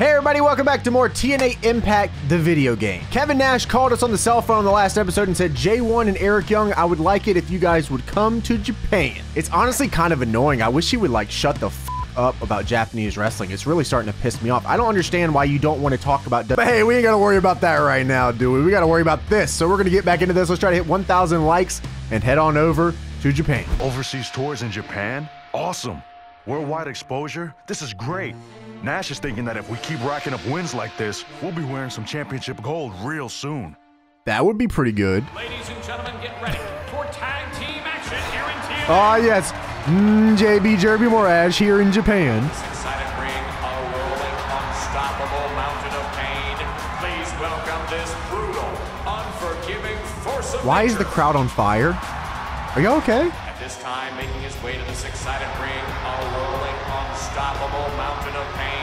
Hey everybody, welcome back to more TNA Impact, the video game. Kevin Nash called us on the cell phone in the last episode and said, J1 and Eric Young, I would like it if you guys would come to Japan. It's honestly kind of annoying. I wish he would like shut the f up about Japanese wrestling. It's really starting to piss me off. I don't understand why you don't want to talk about, but hey, we ain't got to worry about that right now, do we? We got to worry about this. So we're going to get back into this. Let's try to hit 1,000 likes and head on over to Japan. Overseas tours in Japan? Awesome. Worldwide exposure? This is great. Nash is thinking that if we keep racking up wins like this, we'll be wearing some championship gold real soon. That would be pretty good. Ladies and gentlemen, get ready for tag team action here in TNA. Ah, yes. JB Jeremy Borash here in Japan. Inside a ring, a rolling, unstoppable mountain of pain. Please welcome this brutal, unforgiving force of nature. Why is the crowd on fire? Are you okay? At this time, making his way to the six-sided ring, a rolling, unstoppable mountain of pain.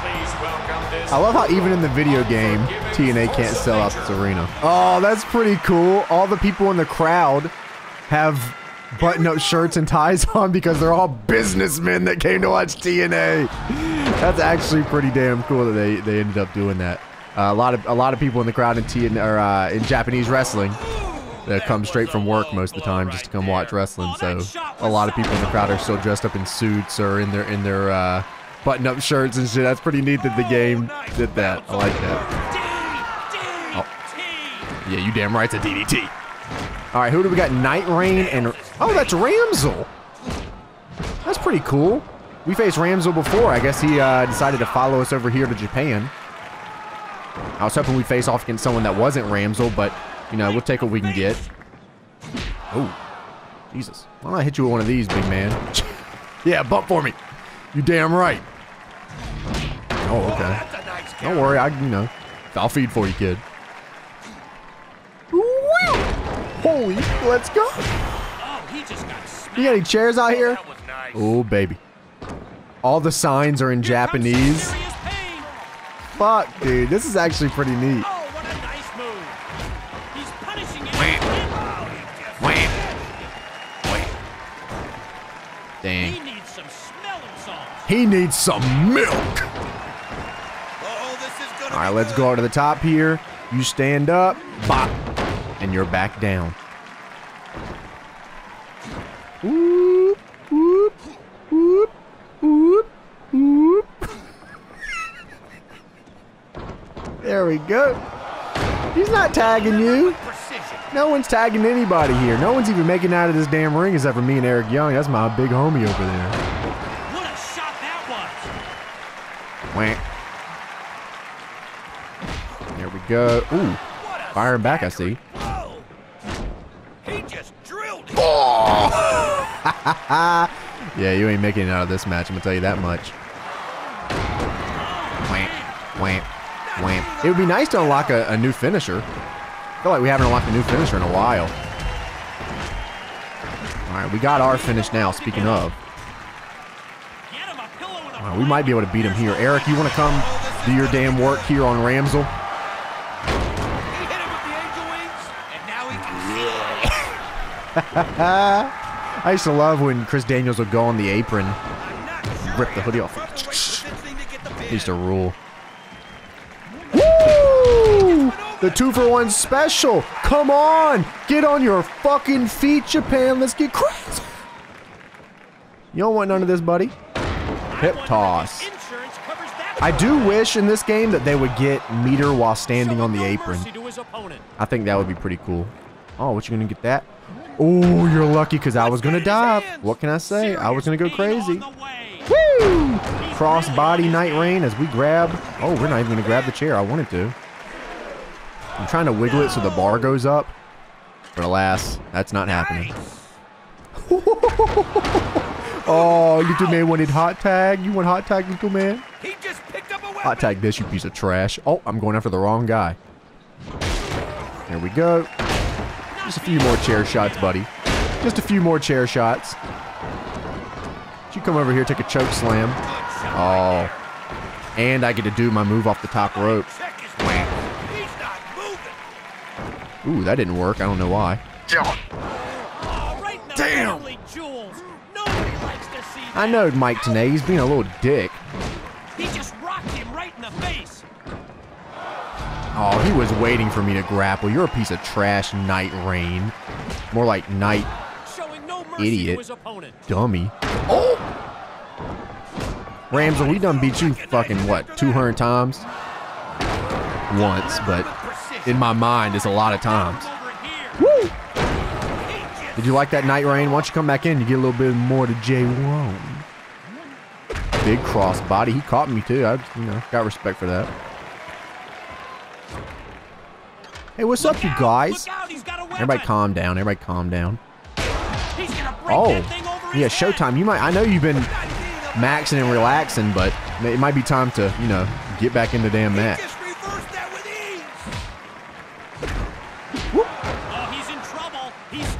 Please welcome this. I love how even in the video game, TNA can't sell out this arena. Oh, that's pretty cool. All the people in the crowd have button-up shirts and ties on because they're all businessmen that came to watch TNA. That's actually pretty damn cool that they ended up doing that. A lot of people in the crowd in in Japanese wrestling. That come straight from work most of the time just to come watch wrestling. So a lot of people in the crowd are still dressed up in suits or in their button-up shirts and shit. That's pretty neat that the game did that. I like that. Oh. Yeah, you damn right, it's a DDT. All right, who do we got? Night Rain and oh, that's Ramsel. That's pretty cool. We faced Ramsel before. I guess he decided to follow us over here to Japan. I was hoping we'd face off against someone that wasn't Ramsel, but you know, we'll take what we can get. Oh, Jesus. Why don't I hit you with one of these, big man? Yeah, bump for me. You damn right. Oh, okay. Don't worry, I'll feed for you, kid. Woo! Holy, let's go. You got any chairs out here? Oh, baby. All the signs are in Japanese. Fuck, dude. This is actually pretty neat. Dang. He needs some milk. All right, let's go out to the top here. You stand up, bop, and you're back down. Whoop, whoop, whoop, whoop, whoop. There we go. He's not tagging you. No one's tagging anybody here. No one's even making out of this damn ring except for me and Eric Young. That's my big homie over there. What a shot that was! Whack. There we go. Ooh, firing back. I see. Whoa. He just drilled it. Oh! Yeah, you ain't making it out of this match. I'm gonna tell you that much. Wham, wham, wham. It would be nice to unlock a new finisher. I feel like we haven't unlocked a new finisher in a while. All right, we got our finish now, speaking of. Right, we might be able to beat him here. Eric, you want to come do your damn work here on Ramsel? I used to love when Chris Daniels would go on the apron, rip the hoodie off. He used to rule. The 2-for-1 special. Come on. Get on your fucking feet, Japan. Let's get crazy. You don't want none of this, buddy. Hip toss. I do wish in this game that they would get meter while standing on the apron. I think that would be pretty cool. Oh, what you gonna get that? Oh, you're lucky because I was gonna dive. What can I say? I was gonna go crazy. Woo! Cross body Night Rain as we grab. Oh, we're not even gonna grab the chair. I wanted to. I'm trying to wiggle it so the bar goes up, but alas, that's not happening. Oh, you two men wanted hot tag. You want hot tag, little man? He just picked up a weapon. Hot tag this, you piece of trash. Oh, I'm going after the wrong guy. There we go. Just a few more chair shots, buddy. Just a few more chair shots. You come over here, take a choke slam. Oh, and I get to do my move off the top rope. Ooh, that didn't work. I don't know why. Damn! I know Mike Tanay. He's being a little dick. He just rocked him right in the face. Oh, he was waiting for me to grapple. You're a piece of trash, Night Rain. More like Night Idiot. Dummy. Oh! Ramsel, we done beat you fucking, what, 200 times? Once, but in my mind, it's a lot of times. Woo! Did you like that, Night Rain? Why don't you come back in? You get a little bit more to J1. Big cross body. He caught me, too. I, you know, got respect for that. Hey, what's up, you guys? Everybody calm down. Everybody calm down. Oh, yeah, showtime. You might, I know you've been maxing and relaxing, but it might be time to, you know, get back in the damn match.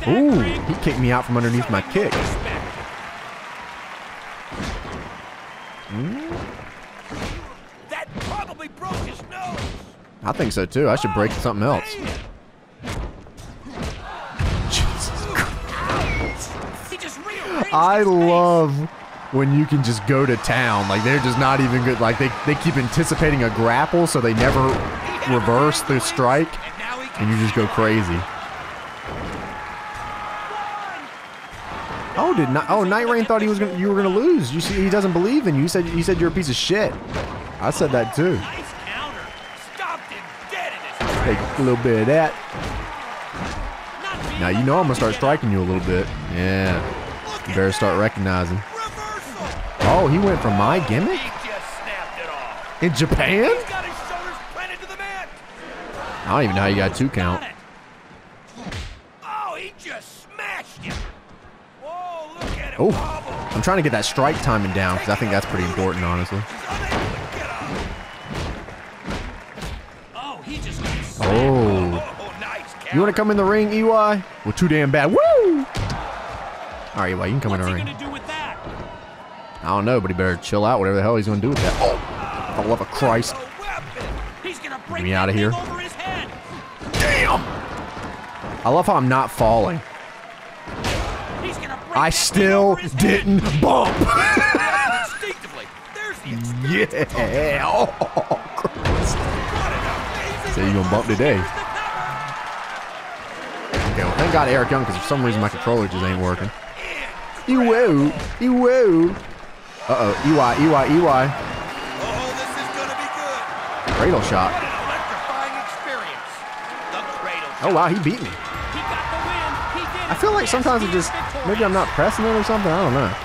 Ooh, he kicked me out from underneath my kick. That probably broke his nose. I think so too. I should break something else. Jesus Christ. I love when you can just go to town. Like they're just not even good. Like they keep anticipating a grapple, so they never reverse the strike, and you just go crazy. Oh, did not. Oh, Night Rain thought he was gonna, you were gonna lose. You see, he doesn't believe in you. He said you're a piece of shit. I said that too. Take a little bit of that. Now you know I'm gonna start striking you a little bit. Yeah, you better start recognizing. Oh, he went for my gimmick in Japan. I don't even know how you got two count. Oh, I'm trying to get that strike timing down because I think that's pretty important, honestly. Oh, you want to come in the ring, EY? Well, too damn bad. Woo! All right, EY, you can come in the ring. I don't know, but he better chill out. Whatever the hell he's going to do with that. Oh, for the love of Christ! Get me out of here! Damn! I love how I'm not falling. I still didn't bump. Yeah. Oh, Christ. So you're going to bump today. Okay, well, thank God Eric Young, because for some reason my controller just ain't working. Ew, ew. Uh-oh, EY. Oh, this is going to be good. Cradle shot. Oh, wow, he beat me. I feel like sometimes it just... Maybe I'm not pressing it or something. I don't know.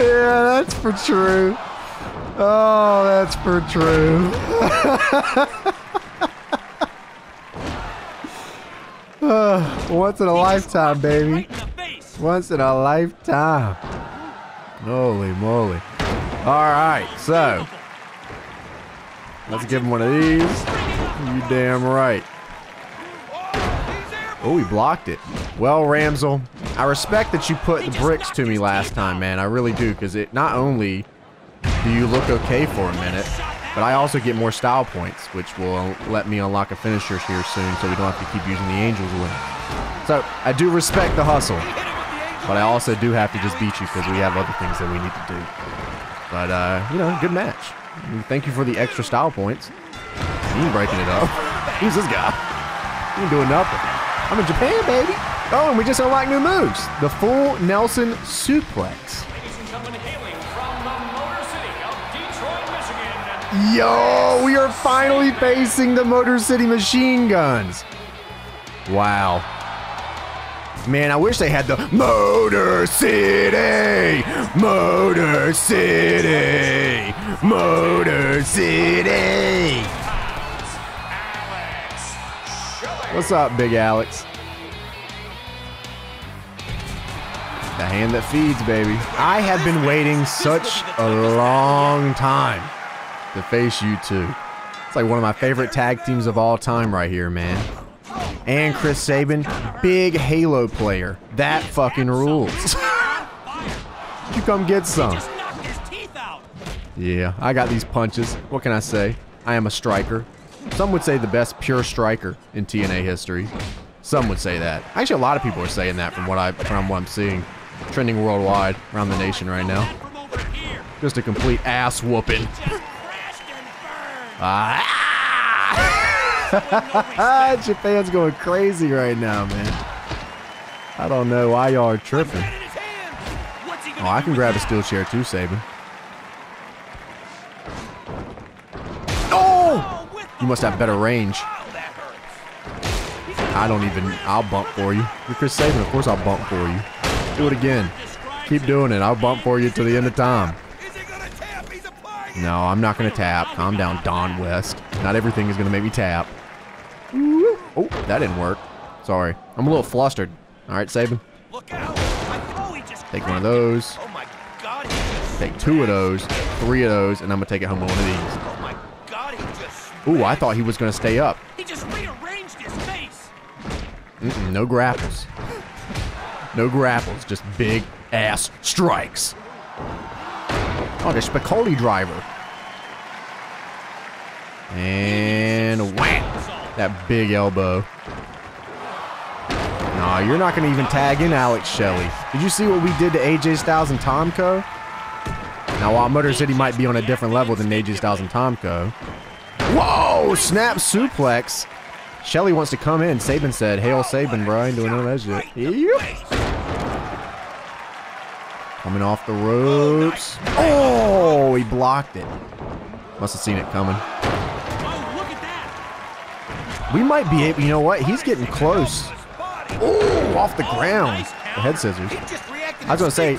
Yeah, that's for true. Oh, that's for true. Once in a lifetime, baby. Once in a lifetime. Holy moly. All right, so... Let's give him one of these. You damn right. Oh, he blocked it. Well, Ramsel, I respect that you put the bricks to me last time, man. I really do, because it not only do you look okay for a minute, but I also get more style points, which will let me unlock a finisher here soon, so we don't have to keep using the Angels win. So I do respect the hustle, but I also do have to just beat you because we have other things that we need to do. But you know, good match. Thank you for the extra style points. He ain't breaking it up. Who's this guy? He ain't doing nothing. I'm in Japan, baby. Oh, and we just unlocked new moves. The full Nelson suplex. Ladies and gentlemen, hailing from the Motor City of Detroit, Michigan. Yo, we are finally facing the Motor City Machine Guns. Wow. Man, I wish they had the Motor City, Motor City, Motor City. What's up, Big Alex? The hand that feeds, baby. I have been waiting such a long time to face you two. It's like one of my favorite tag teams of all time right here, man. And Chris Sabin, big Halo player. That fucking rules. You come get some. Yeah, I got these punches. What can I say? I am a striker. Some would say the best pure striker in TNA history. Some would say that. Actually, a lot of people are saying that from what I'm seeing trending worldwide around the nation right now. Just a complete ass whooping. Ah! Japan's going crazy right now, man. I don't know why y'all are tripping. Oh, I can grab a steel chair too, Sabin. Oh! You must have better range. I don't even... I'll bump for you. You're Chris Sabin. Of course I'll bump for you. Do it again. Keep doing it. I'll bump for you till the end of time. No, I'm not going to tap. Calm down, Don West. Not everything is going to make me tap. Oh, that didn't work. Sorry. I'm a little flustered. All right, Sabin. Take one of those. Take two of those. Three of those. And I'm going to take it home with one of these. Ooh, I thought he was going to stay up. Mm-mm, no grapples. No grapples. Just big-ass strikes. Oh, the Spicoli driver. And wham! That big elbow. Nah, you're not going to even tag in Alex Shelley. Did you see what we did to AJ Styles and Tomko? Now, while Motor City might be on a different level than AJ Styles and Tomko. Whoa! Snap suplex. Shelley wants to come in. Sabin said, hail Sabin, bro. I ain't doing none of that shit. Yep. Coming off the ropes. Oh, he blocked it. Must have seen it coming. We might be able, you know what? He's getting close. Oh, off the ground. The head scissors. I was going to say,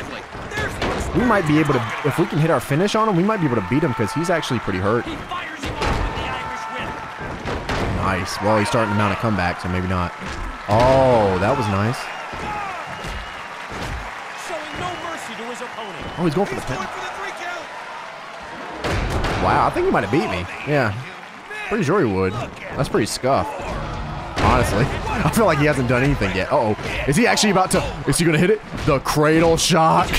we might be able to, if we can hit our finish on him, we might be able to beat him because he's actually pretty hurt. Nice. Well, he's starting to mount a comeback, so maybe not. Oh, that was nice. Oh, he's going for the pin. Wow, I think he might have beat me. Yeah. Pretty sure he would. That's pretty scuffed. Honestly, I feel like he hasn't done anything yet. Uh-oh. Is he actually about to... Is he going to hit it? The cradle shock.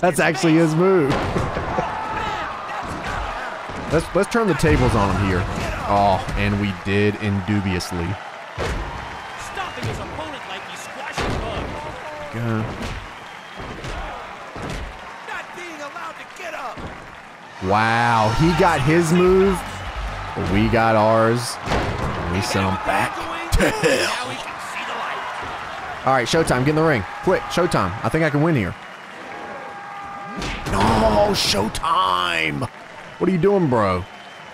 That's actually his move. Let's turn the tables on him here. Oh, and we did indubiously. Stopping his opponent like he squashed a bug. Not being allowed to get up. Wow, he got his move. We got ours. We sent him back to hell. All right, showtime. Get in the ring. Quick, showtime. I think I can win here. No, showtime. What are you doing, bro?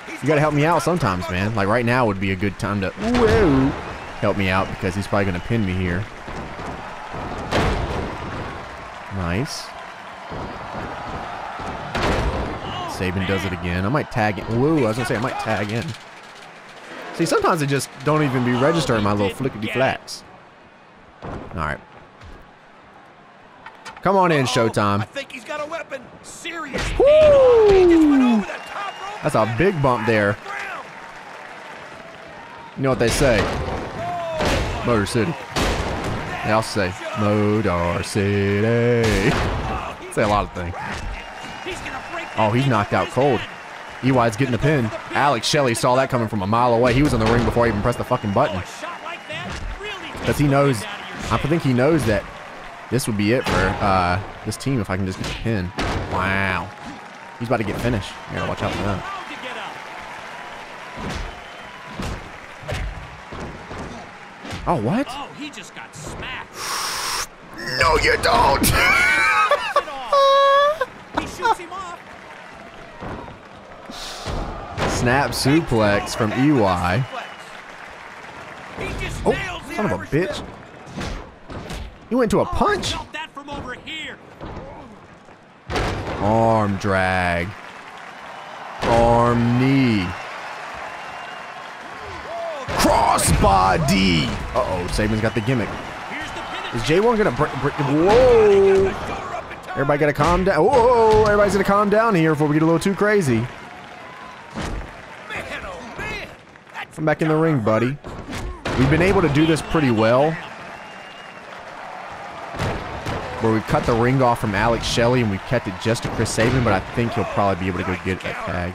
You got to help me out sometimes, man. Like right now would be a good time to whoa, help me out because he's probably going to pin me here. Nice. Sabin does it again. I might tag in. Whoa, I was going to say I might tag in. See, sometimes it just don't even be registering my little flickety-flacks. All right. Come on in, Showtime. I think he's got a weapon. Serious. Woo! That's a big bump there. You know what they say? Motor City. They also say, Motor City. Say a lot of things. Oh, he's knocked out cold. EY's getting the pin. Alex Shelley saw that coming from a mile away. He was in the ring before he even pressed the fucking button. Because he knows, I think he knows that this would be it for this team if I can just get the pin. Wow. He's about to get finished. You gotta watch out for that. Oh, what? Oh, he just got smacked. No, you don't. He shoots him off. Snap suplex from EY. Oh, son of a bitch. He went to a punch. Arm drag. Arm knee. Crossbody. Uh-oh, Sabin's got the gimmick. Is J1 going to break? Whoa. Everybody got to calm down. Whoa, everybody's going to calm down here before we get a little too crazy. Come back in the ring, buddy. We've been able to do this pretty well, where we cut the ring off from Alex Shelley and we kept it just to Chris Sabin, but I think he'll probably be able to go get that tag.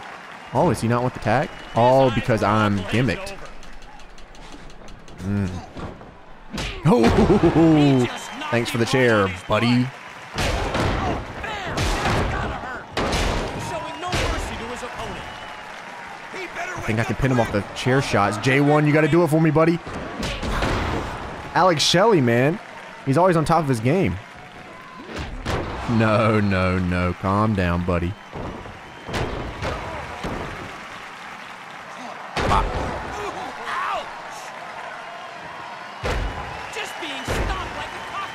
Oh, does he not want the tag? Oh, because I'm gimmicked. Oh, thanks for the chair, buddy. I think I can pin him off the chair shots. J1, you got to do it for me, buddy. Alex Shelley, man. He's always on top of his game. No, no, no. Calm down, buddy.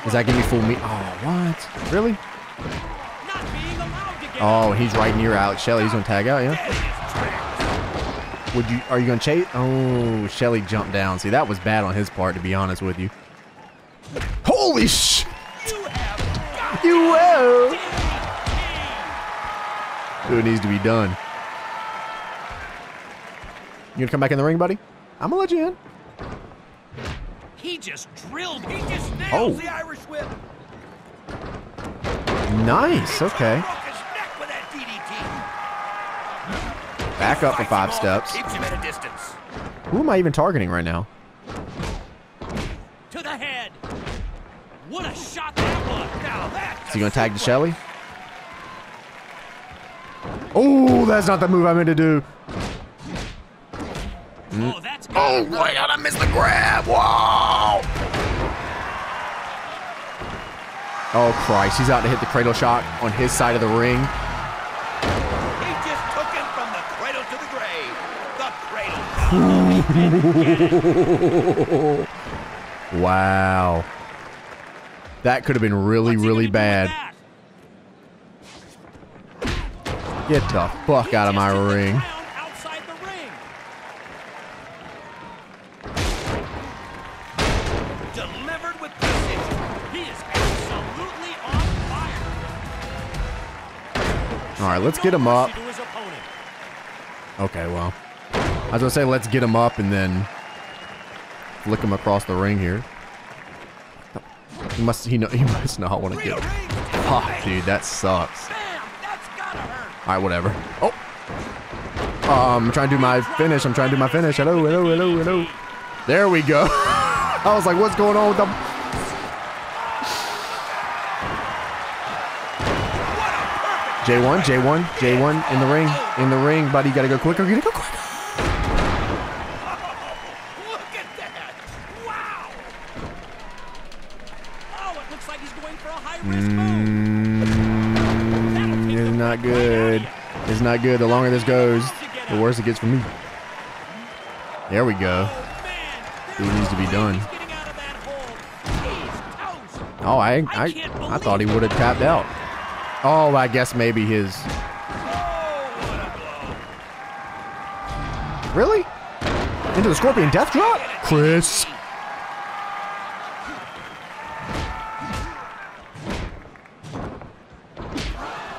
Is that gonna be fool me? Oh, what? Really? Oh, he's right near Alex Shelley. He's gonna tag out, yeah? Would you? Are you gonna chase? Oh, Shelley jumped down. See, that was bad on his part, to be honest with you. Holy sh! You will. Dude, it needs to be done. You gonna come back in the ring, buddy? I'm gonna let you in. He just drilled. He just nailed the Irish whip. Nice. Okay. Back up for 5 steps. Who am I even targeting right now? To the head. What a shot that was. Now that's. Is he gonna tag to Shelley? Oh, that's not the move I meant to do. Oh, that's good. Oh my God, I missed the grab. Wow. Oh Christ, he's out to hit the cradle shot on his side of the ring. He just took him from the cradle to the grave. The cradle. Wow. That could have been really, really bad. Get the fuck out of my ring. Alright, let's get him up. Okay, well. I was gonna say let's get him up and then flick him across the ring here. He must not want to get him. Fuck, dude, that sucks. Alright, whatever. Oh! I'm trying to do my finish. I'm trying to do my finish. Hello, hello, hello, hello. There we go. I was like, what's going on with the... J1, J1, J1 in the ring, buddy. You gotta go quicker. You gotta go quicker. Oh, look at that! Wow! Oh, it looks like he's going for a high risk move. It's not good. It's not good. The longer this goes, the worse it gets for me. There we go. It needs to be done. Oh, I thought he would have tapped out. Oh, I guess maybe his. Really? Into the Scorpion Death Drop? Chris.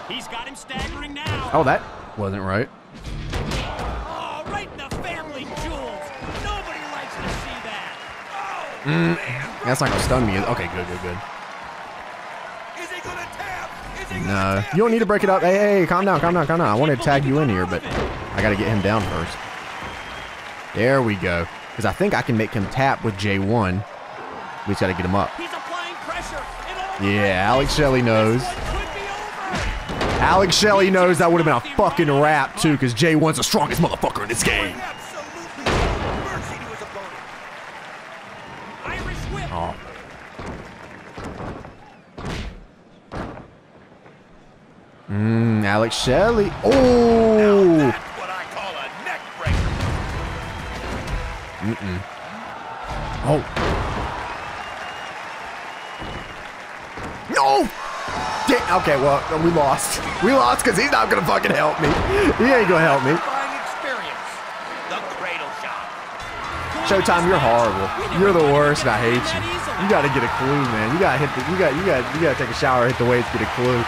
He's got him staggering now. Oh, that wasn't right. Oh, right in the family jewels. Nobody likes to see that. Oh, man. That's not gonna stun me. Okay, good, good, good. No, you don't need to break it up. Hey, hey, calm down, calm down, calm down. I wanted to tag you in here, but I got to get him down first. There we go. Because I think I can make him tap with J1. We just got to get him up. Yeah, Alex Shelley knows. Alex Shelley knows that would have been a fucking wrap, too, because J1's the strongest motherfucker in this game. Oh, Alex Shelley. Oh! Now that's what I call a neck breaker. Oh. No! Damn. Okay, well, we lost. We lost because he's not going to fucking help me. He ain't going to help me. The cradle shot. Showtime, you're horrible. You're the worst and I hate you. You got to get a clue, man. You got to hit the, you got to take a shower, hit the weights, get a clue.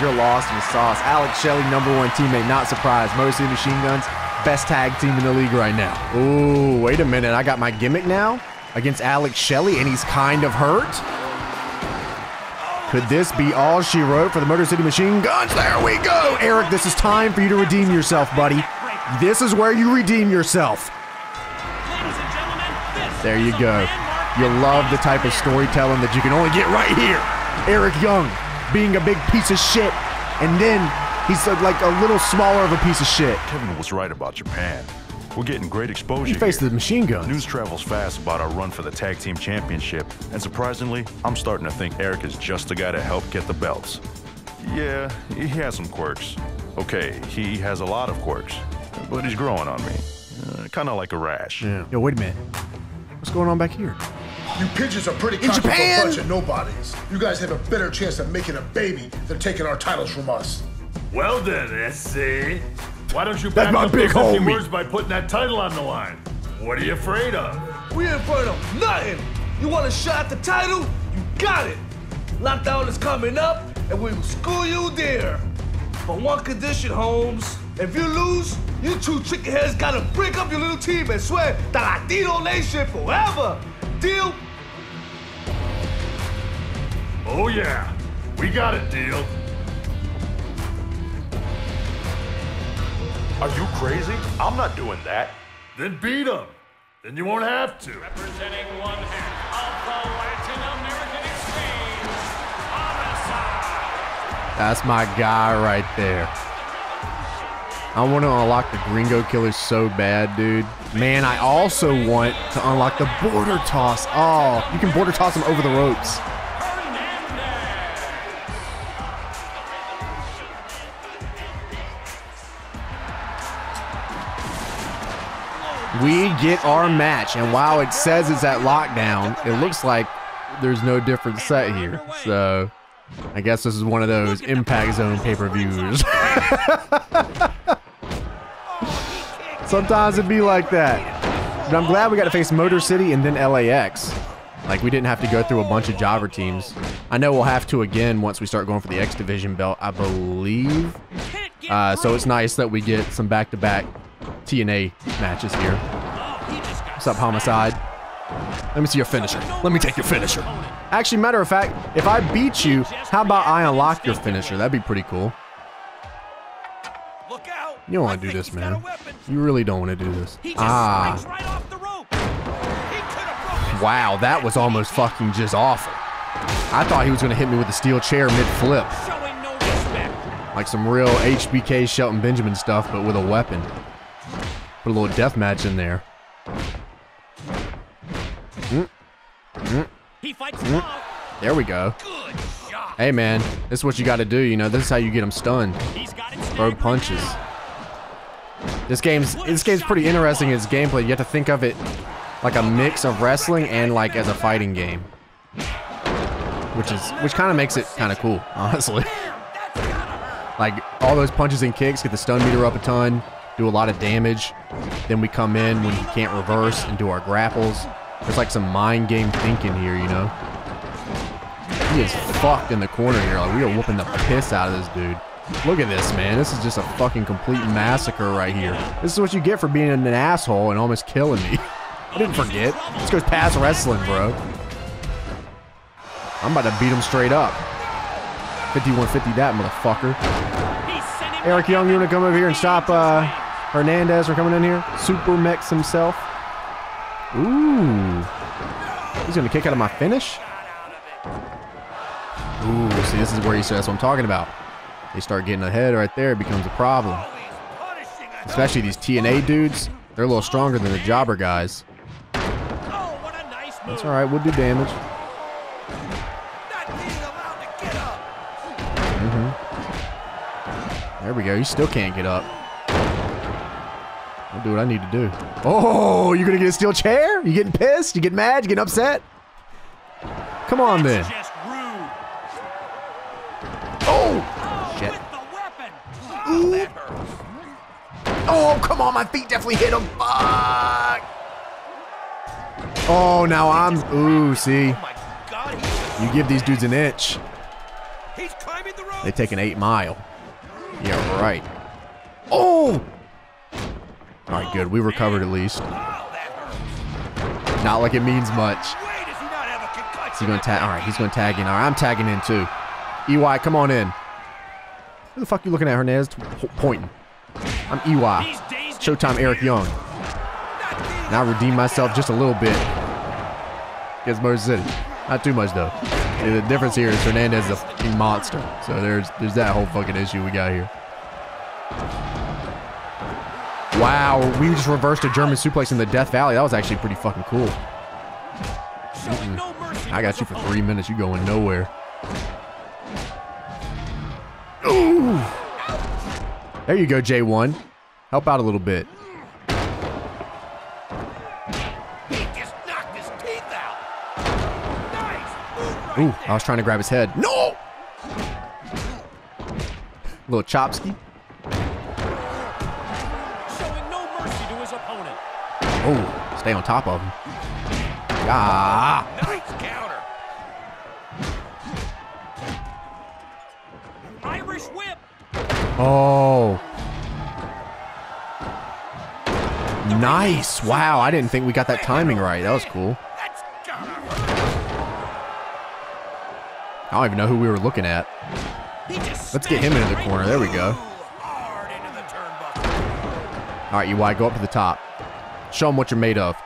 You're lost in the sauce. Alex Shelley, #1 teammate, not surprised. Motor City Machine Guns, best tag team in the league right now. Ooh, wait a minute. I got my gimmick now against Alex Shelley, and he's kind of hurt. Could this be all she wrote for the Motor City Machine Guns? There we go. Eric, this is time for you to redeem yourself, buddy. This is where you redeem yourself. There you go. You love the type of storytelling that you can only get right here. Eric Young being a big piece of shit, and then he's like a little smaller of a piece of shit. Kevin was right about Japan. We're getting great exposure. You face the machine guns. News travels fast about our run for the tag team championship, and surprisingly, I'm starting to think Eric is just the guy to help get the belts. Yeah, he has some quirks. Okay, he has a lot of quirks, but he's growing on me. Kind of like a rash. Yeah. Yo, wait a minute. What's going on back here? You pigeons are pretty cocky for a bunch of nobodies. You guys have a better chance of making a baby than taking our titles from us. Well then, SC. Why don't you back up those empty words by putting that title on the line? What are you afraid of? We ain't afraid of nothing. You want a shot at the title? You got it. Lockdown is coming up, and we will school you there. But one condition, Holmes. If you lose, you two chicken heads gotta break up your little team and swear the Latino Nation forever. Deal? Oh yeah, we got it, deal. Are you crazy? I'm not doing that. Then beat him. Then you won't have to. Representing one half of the Latin American exchange, Homicide. That's my guy right there. I want to unlock the Gringo Killer so bad, dude. Man, I also want to unlock the border toss. Oh, you can border toss him over the ropes. We get our match, and while it says it's at Lockdown, it looks like there's no different set here. So, I guess this is one of those Impact Zone pay-per-views. Sometimes it'd be like that. But I'm glad we got to face Motor City and then LAX. Like, we didn't have to go through a bunch of jobber teams. I know we'll have to again once we start going for the X Division belt, I believe. So it's nice that we get some back-to-back TNA matches here. What's up, Homicide? Let me see your finisher. Let me take your finisher. Actually, matter of fact, if I beat you, how about I unlock your finisher? That'd be pretty cool. You don't want to do this, man. You really don't want to do this. Ah. Wow, that was almost fucking just awful. I thought he was going to hit me with a steel chair mid-flip. Like some real HBK Shelton Benjamin stuff, but with a weapon. Put a little death match in there. There we go. Hey man, this is what you got to do. You know, this is how you get them stunned. Throw punches. This game's pretty interesting in its gameplay. You have to think of it like a mix of wrestling and like as a fighting game, which kind of makes it kind of cool, honestly. Like all those punches and kicks get the stun meter up a ton. Do a lot of damage, then we come in when he can't reverse and do our grapples. There's like some mind game thinking here, you know? He is fucked in the corner here. Like, we are whooping the piss out of this dude. Look at this, man. This is just a fucking complete massacre right here. This is what you get for being an asshole and almost killing me. I didn't forget. This goes past wrestling, bro. I'm about to beat him straight up. 51-50 that motherfucker. Eric Young, you want to come over here and stop Hernandez are coming in here. Super Mex himself. Ooh. He's going to kick out of my finish. Ooh, see, this is where he says, that's what I'm talking about. They start getting ahead right there. It becomes a problem. Especially these TNA dudes. They're a little stronger than the jobber guys. That's all right. We'll do damage. There we go. He still can't get up. I'll do what I need to do. Oh, you're going to get a steel chair? You getting pissed? You getting mad? You getting upset? Come on, then. Oh, shit. Ooh. Oh, come on. My feet definitely hit him. Fuck. Oh, now I'm... Ooh, see? You give these dudes an inch, they take an 8 mile. Yeah, right. Oh! All right, good. We recovered at least. Not like it means much. He's gonna tag. All right, he's gonna tag in. All right, I'm tagging in too. EY, come on in. Who the fuck are you looking at, Hernandez? Pointing. I'm EY. Showtime Eric Young. Now I redeem myself just a little bit. against Motor City. Not too much, though. The difference here is Hernandez is a fucking monster. So there's that whole fucking issue we got here. Wow, we just reversed a German suplex in the Death Valley. That was actually pretty fucking cool. I got you for 3 minutes. You going nowhere. Ooh. There you go, J1. Help out a little bit. Ooh, I was trying to grab his head. No! Little chopski. Showing no mercy to his opponent. Oh, stay on top of him. Ah! Nice counter. Irish whip. Oh. Nice. Wow, I didn't think we got that timing right. That was cool. I don't even know who we were looking at. Let's get him into the corner. There we go. All right, EY, go up to the top. Show him what you're made of.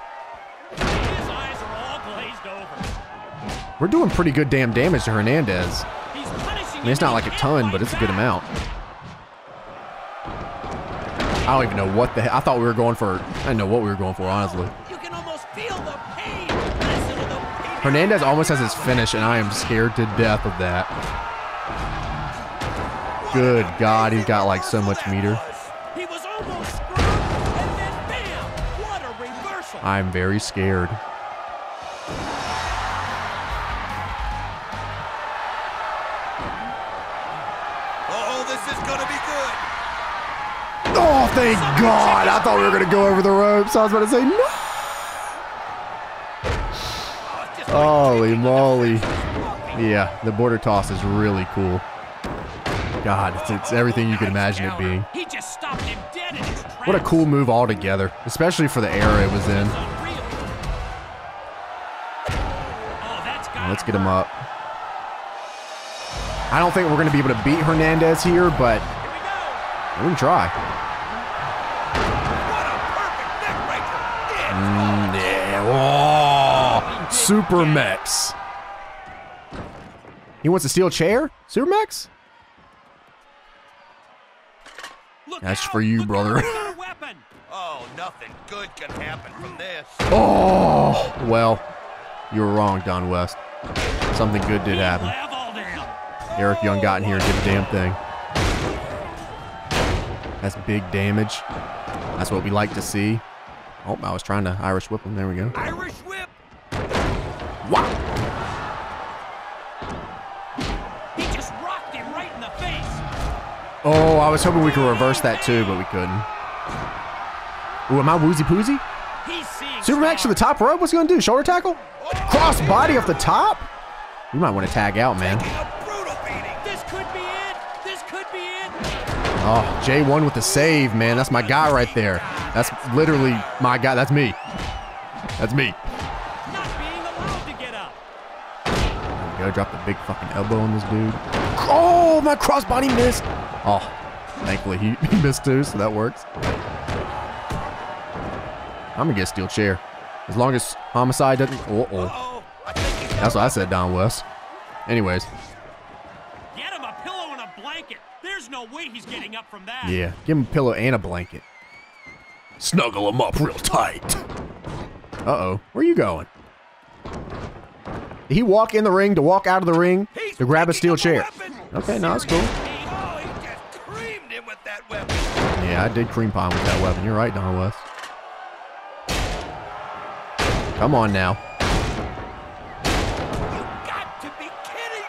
We're doing pretty good damn damage to Hernandez. I mean, it's not like a ton, but it's a good amount. I don't even know what the hell. I thought we were going for... I didn't know what we were going for, honestly. Hernandez almost has his finish, and I am scared to death of that. Good God, he's got like so much meter. I'm very scared. Oh, this is gonna be good. Oh, thank God! I thought we were gonna go over the ropes. I was about to say no. Holy moly. Yeah, the border toss is really cool. God, it's everything you could imagine it being. What a cool move altogether, especially for the era it was in. Let's get him up. I don't think we're going to be able to beat Hernandez here, but we can try. Super Mex. He wants a steel chair? Super Mex? That's for you, brother. Oh, nothing good can happen from this. Oh, well, you were wrong, Don West. Something good did happen. Eric Young got in here and did the damn thing. That's big damage. That's what we like to see. Oh, I was trying to Irish whip him. There we go. Irish whip. Wow. He just rocked him right in the face. Oh, I was hoping we could reverse that too, but we couldn't. Ooh, am I woozy poozy? Super Max to the top rope. What's he gonna do? Shoulder tackle? Cross body off the top? We might want to tag out, man. This could be it. This could be it. Oh, J1 with the save, man. That's my guy right there. That's literally my guy. That's me. That's me. I dropped a big fucking elbow on this dude. Oh, my crossbody missed. Oh, thankfully he missed too, so that works. I'm gonna get a steel chair. As long as Homicide doesn't... Uh-oh. That's what I said, Don West. Anyways. Get him a pillow and a blanket. There's no way he's getting up from that. Yeah, give him a pillow and a blanket. Snuggle him up real tight. Uh-oh. Where you going? Did he walk in the ring to walk out of the ring to grab a steel chair? Okay, no, that's cool. Yeah, I did cream pie with that weapon. You're right, Don West. Come on now. You got to be kidding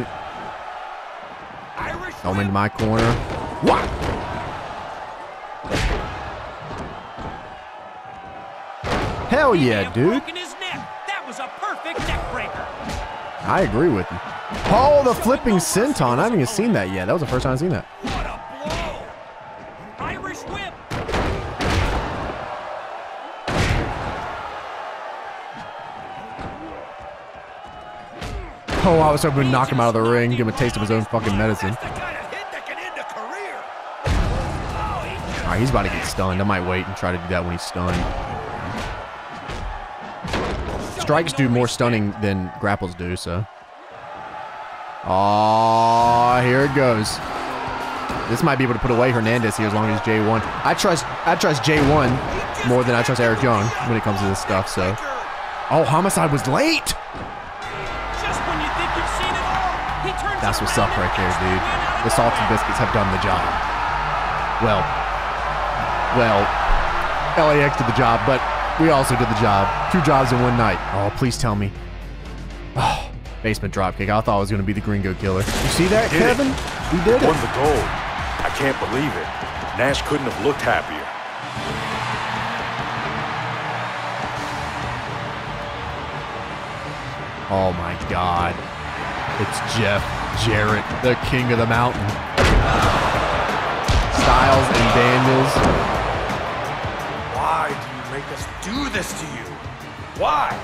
me. Come into my corner. What? Hell yeah, dude. I agree with you. Oh, the flipping senton. I haven't even seen that yet. That was the first time I've seen that. What a blow. Irish whip. Oh, I was hoping we'd knock him out of the ring, give him a taste of his own fucking medicine. Alright, he's about to get stunned. I might wait and try to do that when he's stunned. Strikes do more stunning than grapples do, so. Ah, here it goes. This might be able to put away Hernandez here as long as J1. I trust J1 more than I trust Eric Young when it comes to this stuff, so. Oh, Homicide was late. That's what's up right there, dude. The Salted Biscuits have done the job. Well, LAX did the job, but we also did the job. Two jobs in one night. Oh, please tell me. Oh, basement dropkick. I thought it was going to be the Gringo Killer. You see that, Kevin? We did it. Won the gold. I can't believe it. Nash couldn't have looked happier. Oh my God. It's Jeff Jarrett, the king of the mountain. Styles and Daniels. Why do you make us do this to you? Why?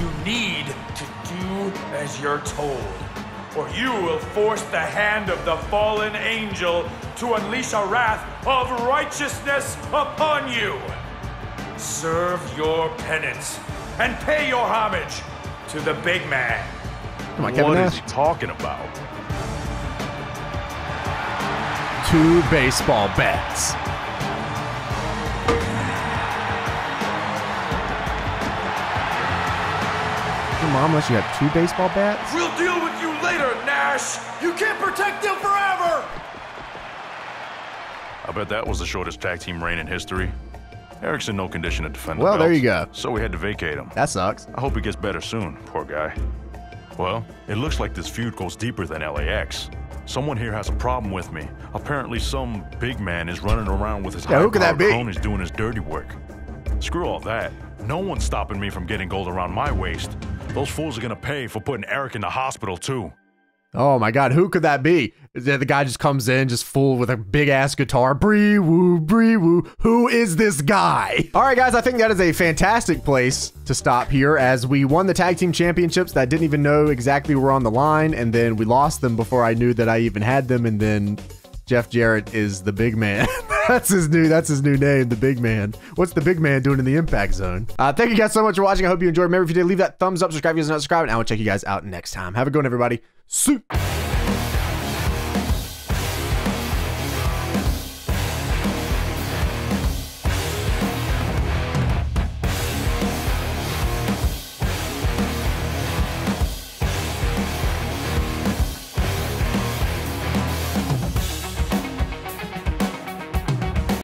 You need to do as you're told, or you will force the hand of the fallen angel to unleash a wrath of righteousness upon you. Serve your penance and pay your homage to the big man. Come on, Kevin Nash. What is he talking about? Two baseball bats. Your mom lets you have two baseball bats? We'll deal with you later, Nash. You can't protect them forever. I bet that was the shortest tag team reign in history. Eric's in no condition to defend the belts. Well, there you go. So we had to vacate him. That sucks. I hope he gets better soon, poor guy. Well, it looks like this feud goes deeper than LAX. Someone here has a problem with me. Apparently some big man is running around with his high-powered clone is doing his dirty work. Screw all that. No one's stopping me from getting gold around my waist. Those fools are gonna pay for putting Eric in the hospital too. Oh my God, who could that be? The guy just comes in, just full with a big-ass guitar. Bree-woo, bree-woo. Who is this guy? All right, guys, I think that is a fantastic place to stop here as we won the tag team championships that I didn't even know exactly were on the line, and then we lost them before I knew that I even had them, and then Jeff Jarrett is the big man. That's his new name, the big man. What's the big man doing in the Impact Zone? Thank you guys so much for watching. I hope you enjoyed. Remember, if you did, leave that thumbs up, subscribe if you're not subscribed, and I will check you guys out next time. Have a good one, everybody. See you.